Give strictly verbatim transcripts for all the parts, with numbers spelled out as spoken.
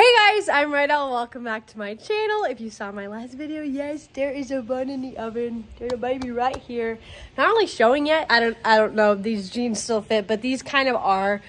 Hey guys, I'm Rydel. Welcome back to my channel. If you saw my last video, yes, there is a bun in the oven. There's a baby right here. Not really showing yet. I don't I don't know if these jeans still fit, but these kind of are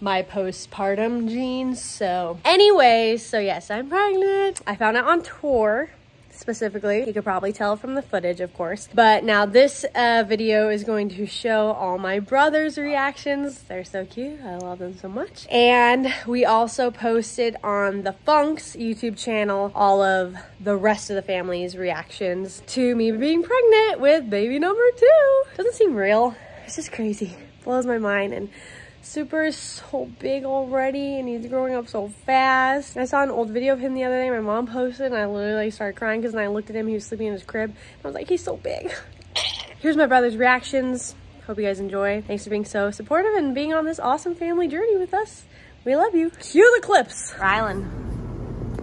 my postpartum jeans. So anyways, so yes, I'm pregnant. I found out on tour. Specifically, you could probably tell from the footage, of course, but now this uh video is going to show all my brother's reactions. They're so cute, I love them so much. And we also posted on the Funks YouTube channel all of the rest of the family's reactions to me being pregnant with baby number two. Doesn't seem real, it's just crazy, blows my mind. And Super is so big already and he's growing up so fast. I saw an old video of him the other day my mom posted, and I literally started crying because when I looked at him, he was sleeping in his crib. I was like, he's so big. Here's my brother's reactions. Hope you guys enjoy. Thanks for being so supportive and being on this awesome family journey with us. We love you. Cue the clips. Rylan.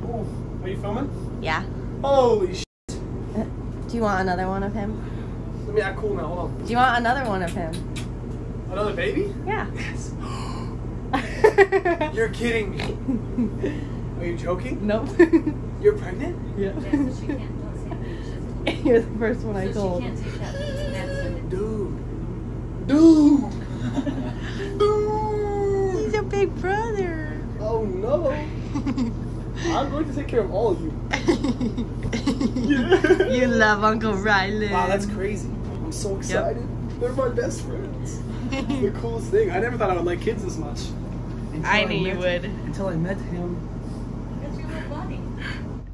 Oh, are you filming? Yeah. Holy shit. Uh, do you want another one of him? Let me act cool now, hold on. Do you want another one of him? Another baby? Yeah. Yes. You're kidding me. Are you joking? Nope. You're pregnant? Yeah. Yeah, so she can't say you're the first one so I told. She can't say that. Dude. Dude. Dude. He's a big brother. Oh no. I'm going to take care of all of you. Yeah. You love Uncle Rylan. Wow, that's crazy. I'm so excited. Yep. They're my best friends. It's the coolest thing. I never thought I would like kids this much. I knew I you would. Him, until I met him. That's your little buddy.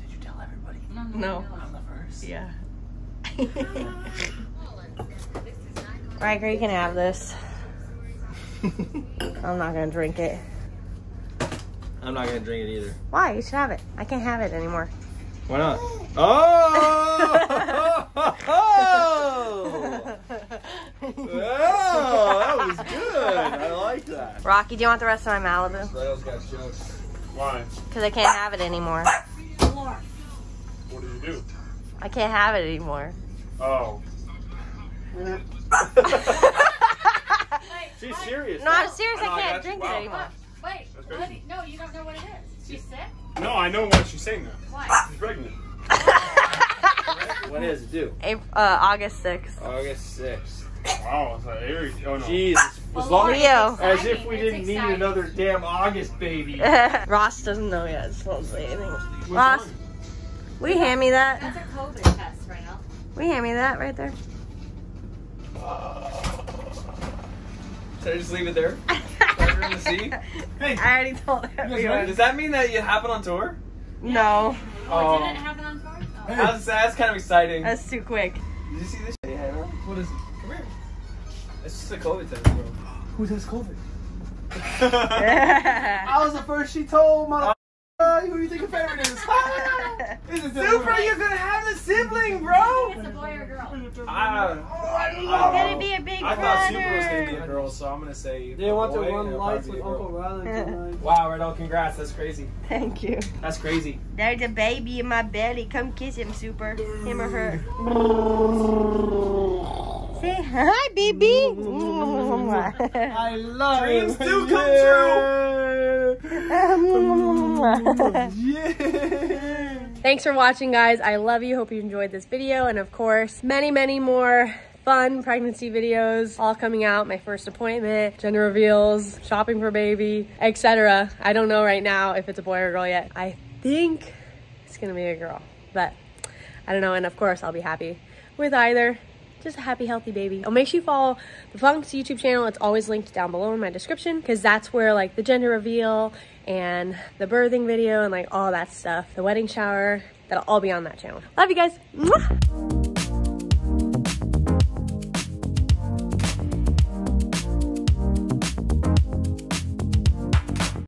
Did you tell everybody? No. no. I'm the first. Yeah. Riker, you can have this. I'm not going to drink it. I'm not going to drink it either. Why? You should have it. I can't have it anymore. Why not? Oh! Oh! Oh! Oh, that was good. I like that. Rocky, do you want the rest of my Malibu? Rails got jokes. Why? Because I can't have it anymore. What did you do? I can't have it anymore. Oh. She's serious. No, I'm serious. I, know, I can't I drink wow. it anymore. Wait, what? No, you don't know what it is. She's sick? No, I know what she's saying now. Why? She's pregnant. When does it due? April, uh, August sixth. August sixth. Wow, it's like Aries. Oh no. Jesus. Well, as, long as, as if we it's didn't exciting. need another damn August baby. Ross doesn't know yet, so I won't say anything. Which Ross, one? will you hand me that? That's a COVID test right now. Will you hand me that right there? Uh, should I just leave it there? Everyone to see? Hey, I already told everyone. Does that mean that you happened on tour? Yeah. No. Oh, it didn't happen on tour? Oh. That's, that's kind of exciting. That's too quick. Did you see this shit? Yeah, what is it? Come here. It's just a COVID test, bro. Who has COVID? I was the first she told, motherfucker. Uh, who do you think your favorite is? This is Super, you're gonna have a sibling, bro! I think it's a boy or a girl. I don't know. Oh, I don't know. Gonna be a big I brother. thought Super was gonna be a girl, so I'm gonna say They want to run lights with Uncle Rylan. Wow, Rydel, congrats, that's crazy. Thank you. That's crazy. There's a baby in my belly. Come kiss him, Super. Him or her. Say hi, baby. I love Dreams it. do come yeah. true. Yeah. Thanks for watching, guys. I love you. Hope you enjoyed this video, and of course many many more fun pregnancy videos all coming out. My first appointment, gender reveals, shopping for baby, etc. I don't know right now if it's a boy or a girl yet. I think it's gonna be a girl, but I don't know. And of course I'll be happy with either. Just a happy, healthy baby. Oh, make sure you follow the Funks YouTube channel. It's always linked down below in my description, because that's where like the gender reveal and the birthing video and like all that stuff, the wedding shower, that'll all be on that channel. Love you guys. Mwah!